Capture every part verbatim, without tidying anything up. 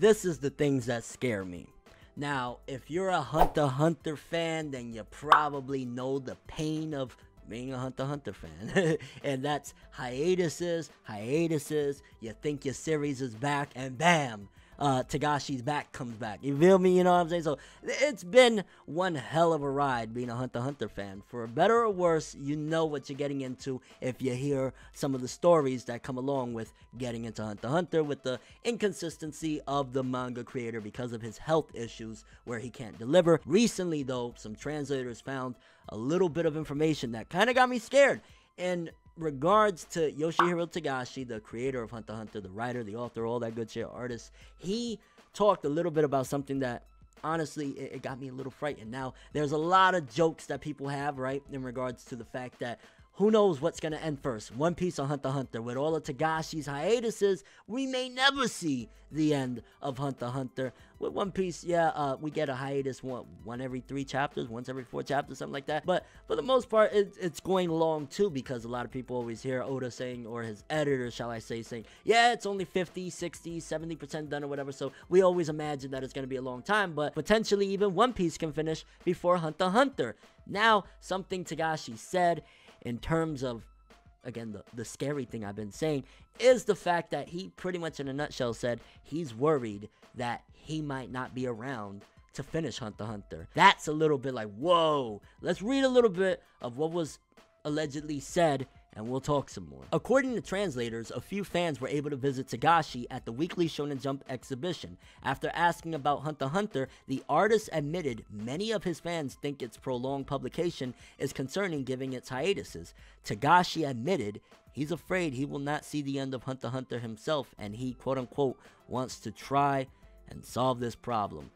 This is the things that scare me. Now, if you're a Hunter x Hunter fan, then you probably know the pain of being a Hunter x Hunter fan. And that's hiatuses, hiatuses, you think your series is back, and bam! Uh, Togashi's back comes back. You feel me? You know what I'm saying? So it's been one hell of a ride being a Hunter x Hunter fan. For better or worse, you know what you're getting into if you hear some of the stories that come along with getting into Hunter x Hunter, with the inconsistency of the manga creator because of his health issues where he can't deliver. Recently, though, some translators found a little bit of information that kind of got me scared. And regards to Yoshihiro Togashi, the creator of Hunter x Hunter, the writer, the author, all that good shit, artist, he talked a little bit about something that, honestly, it, it got me a little frightened. Now, there's a lot of jokes that people have, right, in regards to the fact that who knows what's going to end first, One Piece or Hunter x Hunter. With all of Togashi's hiatuses, we may never see the end of Hunter x Hunter. With One Piece, yeah, uh, we get a hiatus one, one every three chapters, once every four chapters, something like that. But for the most part, it, it's going long, too, because a lot of people always hear Oda saying, or his editor, shall I say, saying, yeah, it's only fifty, sixty, seventy percent done or whatever. So we always imagine that it's going to be a long time, but potentially even One Piece can finish before Hunter x Hunter. Now, something Togashi said, in terms of, again, the, the scary thing I've been saying, is the fact that he pretty much in a nutshell said he's worried that he might not be around to finish Hunter x Hunter. That's a little bit like, whoa. Let's read a little bit of what was allegedly said, and we'll talk some more. According to translators, a few fans were able to visit Togashi at the Weekly Shonen Jump exhibition. After asking about Hunter x Hunter, the artist admitted many of his fans think its prolonged publication is concerning given its hiatuses. Togashi admitted he's afraid he will not see the end of Hunter x Hunter himself, and he, quote-unquote, wants to try and solve this problem.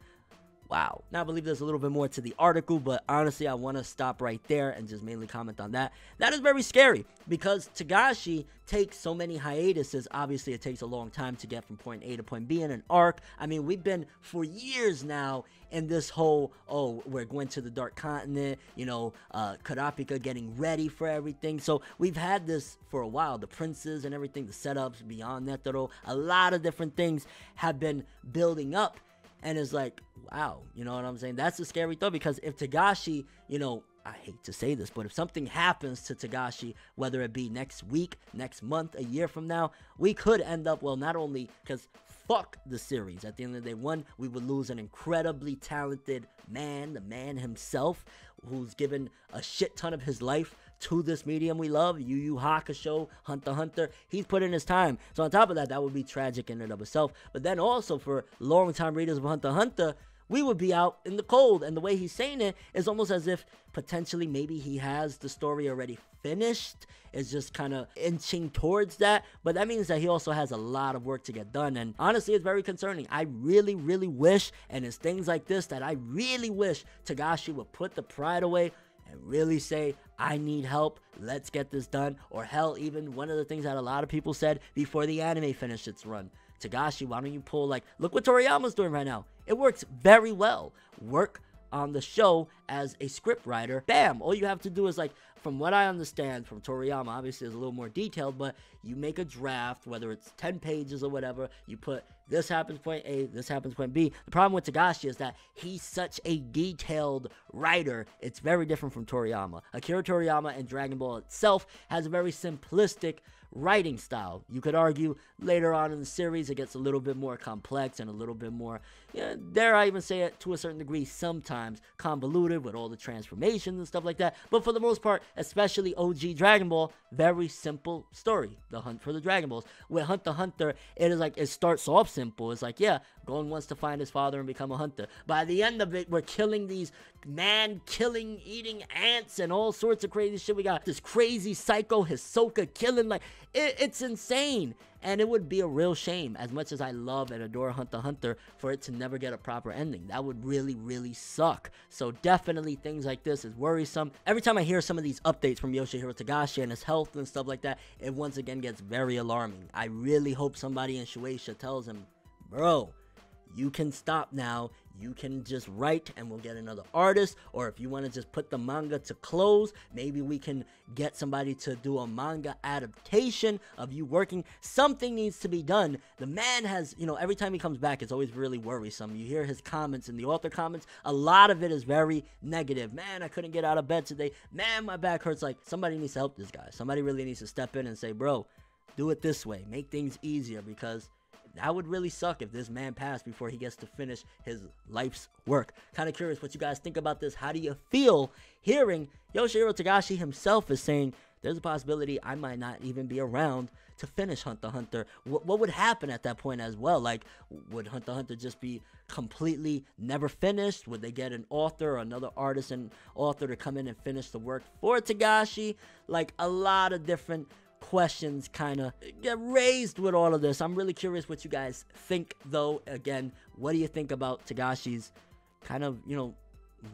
Wow. Now, I believe there's a little bit more to the article, but honestly, I want to stop right there and just mainly comment on that. That is very scary because Togashi takes so many hiatuses. Obviously, it takes a long time to get from point A to point B in an arc. I mean, we've been for years now in this whole, oh, we're going to the Dark Continent, you know, uh, Kurapika getting ready for everything. So we've had this for a while, the princes and everything, the setups, beyond Netero, a lot of different things have been building up. And it's like, wow, you know what I'm saying? That's a scary thought because if Togashi, you know, I hate to say this, but if something happens to Togashi, whether it be next week, next month, a year from now, we could end up, well, not only because fuck the series. At the end of the day, one, we would lose an incredibly talented man, the man himself, who's given a shit ton of his life to this medium we love, Yu Yu Hakusho, Hunter x Hunter. He's put in his time. So on top of that, that would be tragic in and of itself. But then also for long-time readers of Hunter x Hunter, we would be out in the cold. And the way he's saying it is almost as if potentially maybe he has the story already finished. It's just kind of inching towards that. But that means that he also has a lot of work to get done. And honestly, it's very concerning. I really, really wish, and it's things like this that I really wish Togashi would put the pride away and really say, I need help, let's get this done. Or hell, even one of the things that a lot of people said before the anime finished its run, Togashi, why don't you pull, like, look what Toriyama's doing right now. It works very well. Work on the show as a script writer. Bam! All you have to do is, like, from what I understand from Toriyama, obviously it's a little more detailed, but you make a draft, whether it's ten pages or whatever, you put this happens point A, this happens point B. The problem with Togashi is that he's such a detailed writer. It's very different from Toriyama. Akira Toriyama and Dragon Ball itself has a very simplistic writing style. You could argue later on in the series it gets a little bit more complex and a little bit more, you know, dare I even say it, to a certain degree sometimes convoluted with all the transformations and stuff like that. But for the most part, especially O G Dragon Ball, very simple story, the hunt for the Dragon Balls. With Hunter x Hunter, it is like it starts off simple. It's like, yeah, Gon wants to find his father and become a hunter. By the end of it, we're killing these man-killing, eating ants and all sorts of crazy shit. We got this crazy psycho Hisoka killing, like, It, it's insane, and it would be a real shame, as much as I love and adore Hunter x Hunter, for it to never get a proper ending. That would really, really suck. So definitely things like this is worrisome. Every time I hear some of these updates from Yoshihiro Togashi and his health and stuff like that, it once again gets very alarming. I really hope somebody in Shueisha tells him, bro, you can stop now. you can just write and we'll get another artist, or if you want to just put the manga to close, maybe we can get somebody to do a manga adaptation of you working. Something needs to be done. The man has, you know, every time he comes back, it's always really worrisome. You hear his comments in the author comments, a lot of it is very negative. Man, I couldn't get out of bed today. Man, my back hurts. Like, somebody needs to help this guy. Somebody really needs to step in and say, bro, do it this way, make things easier, because that would really suck if this man passed before he gets to finish his life's work. Kind of curious what you guys think about this. How do you feel hearing Yoshihiro Togashi himself is saying, there's a possibility I might not even be around to finish Hunter x Hunter? What, what would happen at that point as well? Like, would Hunter x Hunter just be completely never finished? Would they get an author or another artist and author to come in and finish the work for Togashi? Like, a lot of different questions kind of get raised with all of this. I'm really curious what you guys think, though. Again, what do you think about Togashi's kind of, you know,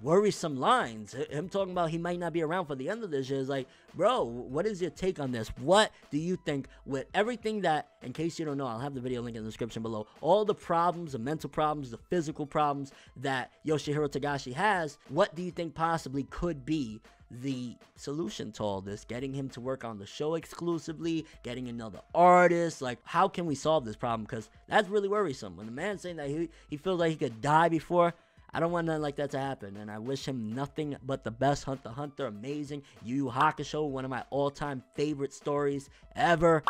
worrisome lines? Him talking about he might not be around for the end of this year is like, bro, what is your take on this? What do you think with everything that, in case you don't know, I'll have the video link in the description below, all the problems, the mental problems, the physical problems that Yoshihiro Togashi has, what do you think possibly could be the solution to all this? Getting him to work on the show exclusively, getting another artist? Like, how can we solve this problem? Because that's really worrisome. When the man's saying that he, he feels like he could die before, I don't want nothing like that to happen, and I wish him nothing but the best. Hunter x Hunter, amazing. Yu Yu Hakusho, one of my all-time favorite stories ever.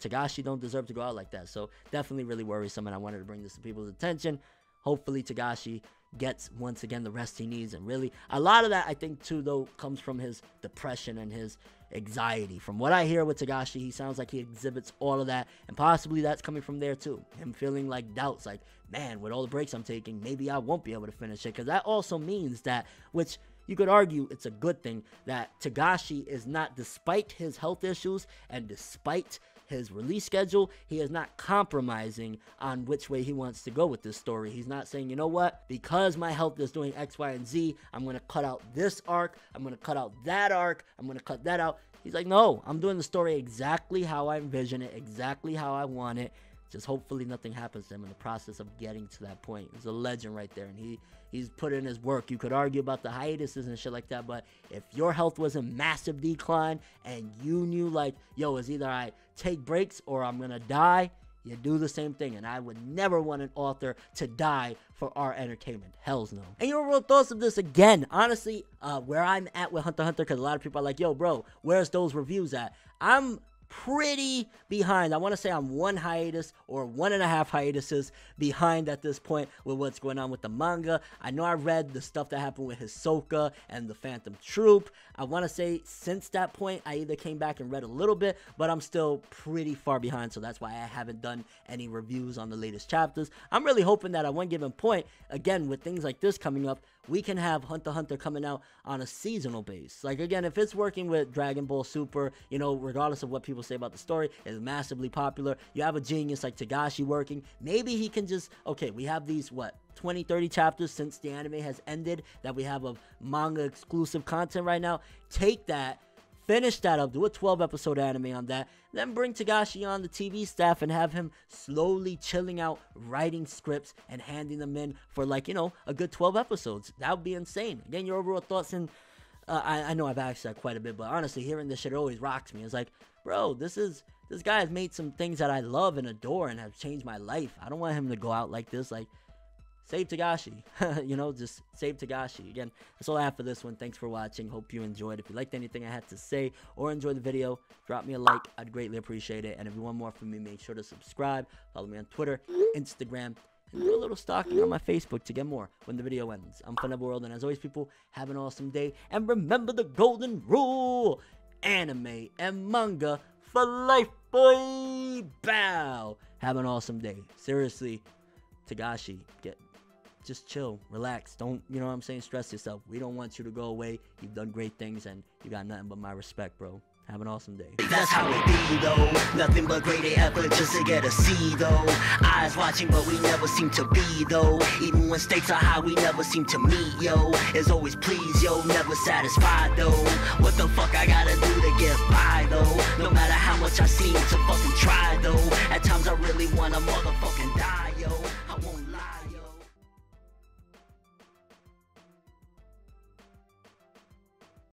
Togashi don't deserve to go out like that, so definitely really worrisome, and I wanted to bring this to people's attention. Hopefully Togashi gets, once again, the rest he needs, and really, a lot of that, I think, too, though, comes from his depression and his anxiety. From what I hear with Togashi, he sounds like he exhibits all of that, and possibly that's coming from there, too. Him feeling, like, doubts, like, man, with all the breaks I'm taking, maybe I won't be able to finish it, because that also means that, which you could argue it's a good thing, that Togashi is not, despite his health issues and despite his release schedule, he is not compromising on which way he wants to go with this story. He's not saying, you know what, because my health is doing X, Y, and Z, I'm going to cut out this arc, I'm going to cut out that arc, I'm going to cut that out. He's like, no, I'm doing the story exactly how I envision it, exactly how I want it. Just hopefully nothing happens to him in the process of getting to that point. He's a legend right there, and he, he's put in his work. You could argue about the hiatuses and shit like that, but if your health was in massive decline and you knew, like, yo, it's either I take breaks or I'm going to die, you do the same thing, and I would never want an author to die for our entertainment. Hells no. And your real thoughts of this, again, honestly, uh, where I'm at with Hunter x Hunter, because a lot of people are like, yo, bro, where's those reviews at? I'm pretty behind. I want to say I'm one hiatus or one and a half hiatuses behind at this point with what's going on with the manga. I know I read the stuff that happened with Hisoka and the Phantom Troop. I want to say since that point, I either came back and read a little bit, but I'm still pretty far behind, so that's why I haven't done any reviews on the latest chapters. I'm really hoping that at one given point, again, with things like this coming up, we can have Hunter x Hunter coming out on a seasonal base. Like, again, if it's working with Dragon Ball Super, you know, regardless of what people say about the story, it's massively popular. You have a genius like Togashi working. Maybe he can just, okay, we have these, what, twenty, thirty chapters since the anime has ended that we have of manga exclusive content right now. Take that, finish that up, do a twelve episode anime on that, then bring Togashi on the T V staff and have him slowly chilling out, writing scripts and handing them in for, like, you know, a good twelve episodes. That would be insane. Again, your overall thoughts, and uh, I, I know I've asked that quite a bit, but honestly, hearing this shit always rocks me. It's like, bro, this is, this guy has made some things that I love and adore and have changed my life. I don't want him to go out like this. Like, save Togashi. You know, just save Togashi. Again, that's all I have for this one. Thanks for watching. Hope you enjoyed. If you liked anything I had to say or enjoyed the video, drop me a like. I'd greatly appreciate it. And if you want more from me, make sure to subscribe. Follow me on Twitter, Instagram, and do a little stalking on my Facebook to get more when the video ends. I'm ForneverWorld, and as always, people, have an awesome day. And remember the golden rule. Anime and manga for life, boy. Bow. Have an awesome day. Seriously, Togashi, get... just chill, relax, don't, you know what I'm saying, stress yourself. We don't want you to go away. You've done great things, and you got nothing but my respect, bro. Have an awesome day. That's how it be, though. Nothing but great effort just to get a C, though. Eyes watching, but we never seem to be, though. Even when stakes are high, we never seem to meet, yo. As always, please, yo. Never satisfied, though. What the fuck I gotta do to get by, though? No matter how much I seem to fucking try, though. At times I really want a motherfucker.